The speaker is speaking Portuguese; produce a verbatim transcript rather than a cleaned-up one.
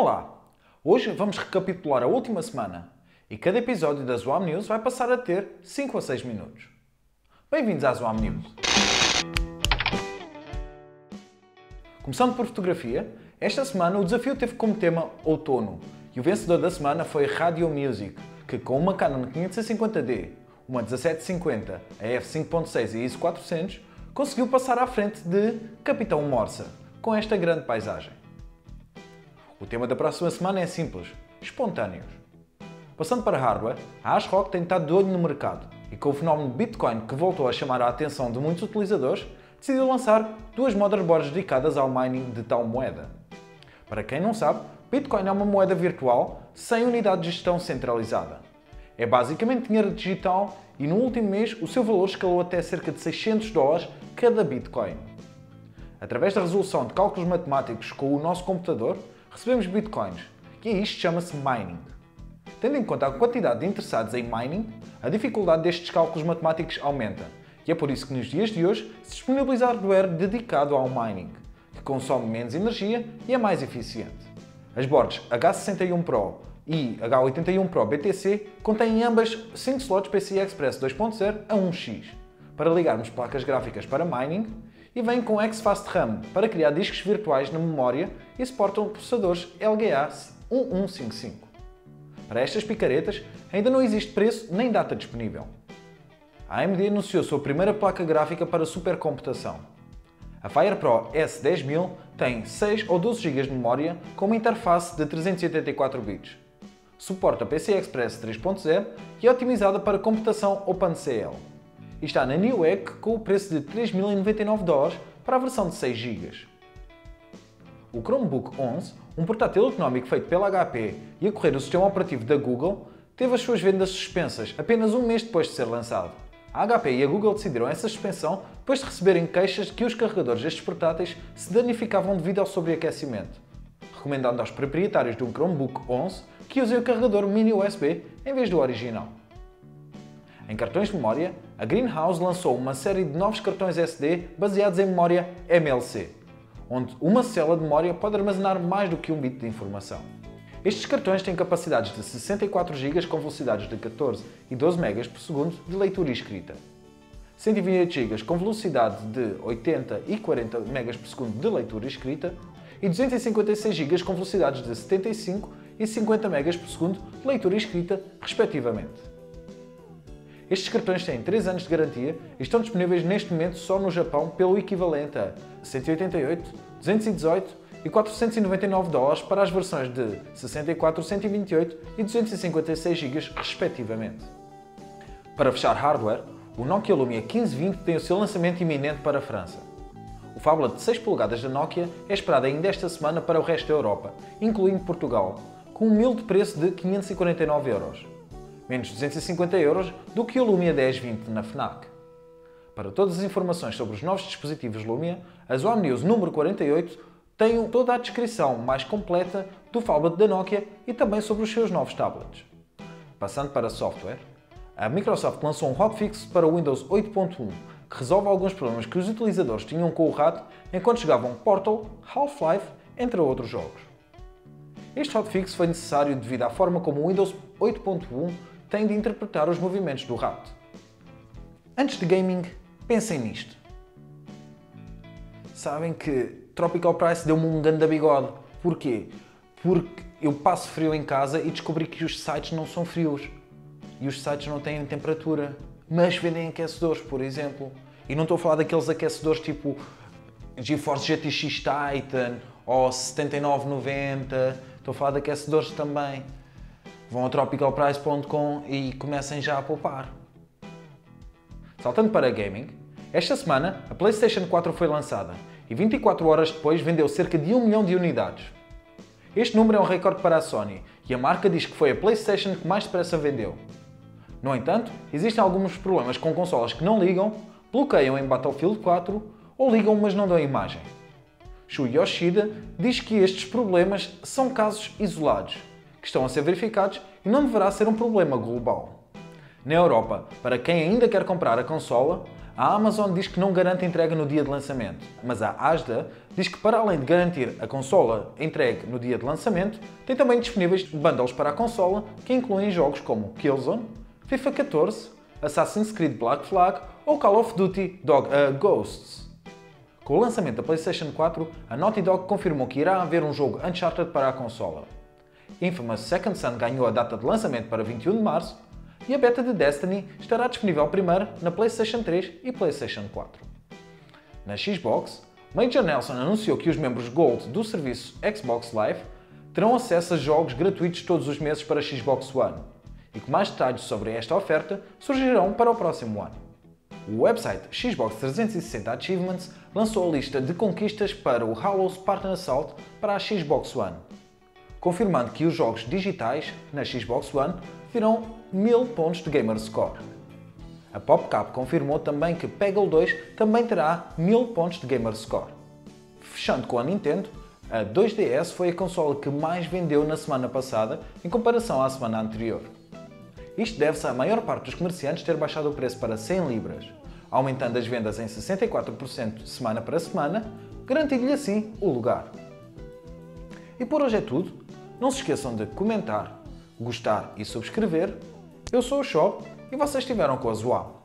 Olá! Hoje vamos recapitular a última semana e cada episódio da ZWAME News vai passar a ter cinco a seis minutos. Bem-vindos à ZWAME News! Começando por fotografia, esta semana o desafio teve como tema outono e o vencedor da semana foi Radio Music, que com uma Canon quinhentos e cinquenta D, uma dezassete cinquenta, a f cinco ponto seis e I S O quatrocentos, conseguiu passar à frente de Capitão Morsa, com esta grande paisagem. O tema da próxima semana é simples, espontâneos. Passando para hardware, a Asrock tem estado de olho no mercado e com o fenómeno de Bitcoin que voltou a chamar a atenção de muitos utilizadores, decidiu lançar duas motherboards dedicadas ao mining de tal moeda. Para quem não sabe, Bitcoin é uma moeda virtual sem unidade de gestão centralizada. É basicamente dinheiro digital e no último mês o seu valor escalou até cerca de seiscentos dólares cada Bitcoin. Através da resolução de cálculos matemáticos com o nosso computador, recebemos Bitcoins, e isto chama-se mining. Tendo em conta a quantidade de interessados em mining, a dificuldade destes cálculos matemáticos aumenta, e é por isso que nos dias de hoje se disponibiliza hardware dedicado ao mining, que consome menos energia e é mais eficiente. As boards H sessenta e um Pro e H oitenta e um Pro B T C contêm ambas cinco slots P C I Express dois ponto zero a um X, para ligarmos placas gráficas para mining, e vêm com XFast RAM para criar discos virtuais na memória e suportam processadores L G A um um cinco cinco. Para estas picaretas ainda não existe preço nem data disponível. A AMD anunciou sua primeira placa gráfica para supercomputação. A FirePro S cem mil tem seis ou doze gigabytes de memória com uma interface de trezentos e oitenta e quatro bits. Suporta P C I Express três ponto zero e é otimizada para computação OpenCL. E está na Newegg com o preço de três mil e noventa e nove dólares para a versão de seis gigabytes. O Chromebook onze, um portátil económico feito pela H P e a correr o sistema operativo da Google, teve as suas vendas suspensas apenas um mês depois de ser lançado. A H P e a Google decidiram essa suspensão depois de receberem queixas de que os carregadores destes portáteis se danificavam devido ao sobreaquecimento, recomendando aos proprietários de um Chromebook onze que usem o carregador mini U S B em vez do original. Em cartões de memória, a Greenhouse lançou uma série de novos cartões S D baseados em memória M L C, onde uma célula de memória pode armazenar mais do que um bit de informação. Estes cartões têm capacidades de sessenta e quatro gigabytes com velocidades de catorze e doze megabytes por segundo de leitura e escrita, cento e vinte e oito gigabytes com velocidade de oitenta e quarenta megabytes por segundo de leitura e escrita e duzentos e cinquenta e seis gigabytes com velocidades de setenta e cinco e cinquenta megabytes por segundo de leitura e escrita, respectivamente. Estes cartões têm três anos de garantia e estão disponíveis neste momento só no Japão pelo equivalente a cento e oitenta e oito, duzentos e dezoito e quatrocentos e noventa e nove dólares para as versões de sessenta e quatro, cento e vinte e oito e duzentos e cinquenta e seis gigabytes respectivamente. Para fechar hardware, o Nokia Lumia quinze vinte tem o seu lançamento iminente para a França. O phablet de seis polegadas da Nokia é esperado ainda esta semana para o resto da Europa, incluindo Portugal, com um humilde preço de quinhentos e quarenta e nove euros. Menos duzentos e cinquenta euros do que o Lumia dez vinte na Fnac. Para todas as informações sobre os novos dispositivos Lumia, a ZWAME News número quarenta e oito tem toda a descrição mais completa do phablet da Nokia e também sobre os seus novos tablets. Passando para software, a Microsoft lançou um hotfix para o Windows oito ponto um que resolve alguns problemas que os utilizadores tinham com o rato enquanto jogavam Portal, Half-Life, entre outros jogos. Este hotfix foi necessário devido à forma como o Windows oito ponto um tem de interpretar os movimentos do rato. Antes de gaming, pensem nisto. Sabem que Tropical Price deu-me um ganda bigode. Porquê? Porque eu passo frio em casa e descobri que os sites não são frios. E os sites não têm temperatura. Mas vendem aquecedores, por exemplo. E não estou a falar daqueles aquecedores tipo GeForce G T X Titan ou setenta e nove noventa. Estou a falar de aquecedores também. Vão a tropical price ponto com e comecem já a poupar. Saltando para gaming, esta semana a PlayStation quatro foi lançada e vinte e quatro horas depois vendeu cerca de um milhão de unidades. Este número é um recorde para a Sony e a marca diz que foi a PlayStation que mais depressa vendeu. No entanto, existem alguns problemas com consolas que não ligam, bloqueiam em Battlefield quatro ou ligam mas não dão imagem. Shu Yoshida diz que estes problemas são casos isolados, que estão a ser verificados e não deverá ser um problema global. Na Europa, para quem ainda quer comprar a consola, A Amazon diz que não garante entrega no dia de lançamento, mas a Asda diz que, para além de garantir a consola entregue no dia de lançamento, tem também disponíveis bundles para a consola que incluem jogos como Killzone, FIFA catorze, Assassin's Creed Black Flag ou Call of Duty Dog uh, Ghosts. Com o lançamento da PlayStation quatro, a Naughty Dog confirmou que irá haver um jogo Uncharted para a consola. Infamous Second Son ganhou a data de lançamento para vinte e um de março e a beta de Destiny estará disponível primeiro na PlayStation três e PlayStation quatro. Na Xbox, Major Nelson anunciou que os membros Gold do serviço Xbox Live terão acesso a jogos gratuitos todos os meses para a Xbox One e que mais detalhes sobre esta oferta surgirão para o próximo ano. O website Xbox trezentos e sessenta Achievements lançou a lista de conquistas para o Halo Spartan Assault para a Xbox One, confirmando que os jogos digitais na Xbox One terão mil pontos de Gamer Score. A PopCap confirmou também que Peggle dois também terá mil pontos de Gamer Score. Fechando com a Nintendo, a dois D S foi a consola que mais vendeu na semana passada em comparação à semana anterior. Isto deve-se à maior parte dos comerciantes ter baixado o preço para cem libras, aumentando as vendas em sessenta e quatro por cento semana para semana, garantindo-lhe assim o lugar. E por hoje é tudo. Não se esqueçam de comentar, gostar e subscrever. Eu sou o Shop e vocês estiveram com a ZWAME.